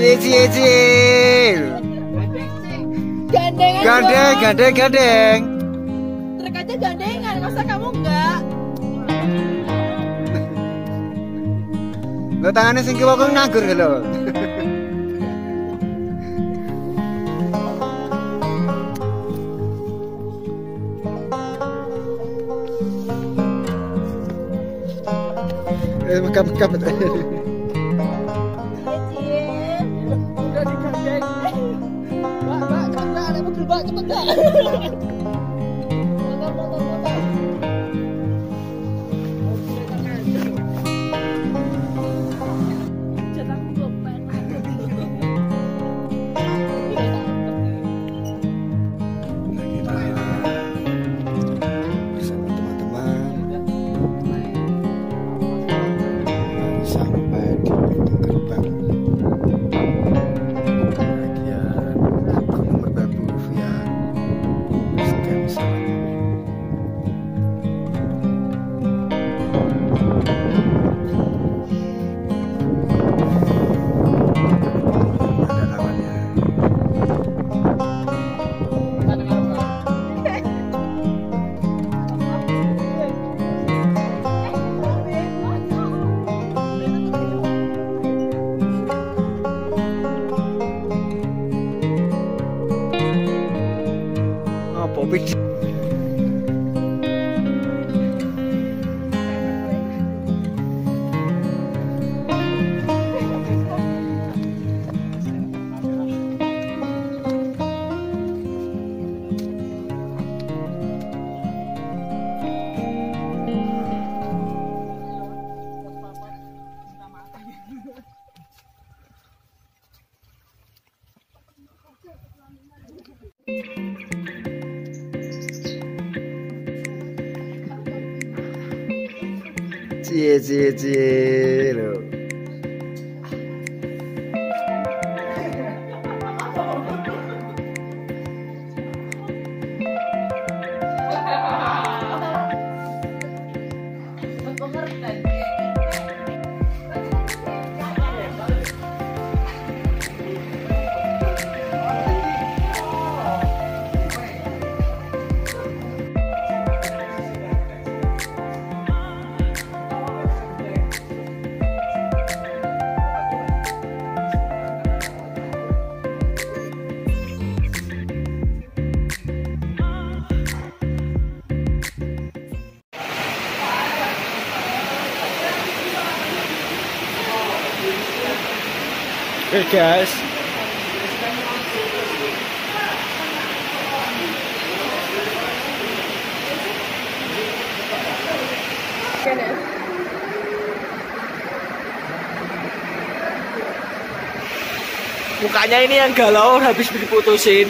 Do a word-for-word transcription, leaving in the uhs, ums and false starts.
Cil, cil. Gandengan. Gandeng, gandeng, gandeng. Terkadang gandengan, masa kamu enggak? Lo tangannya sing kiwa kok nganggur lho. Eh, makap-makap. Cie cie cie lo. Hey guys, mukanya ini yang galau habis diputusin.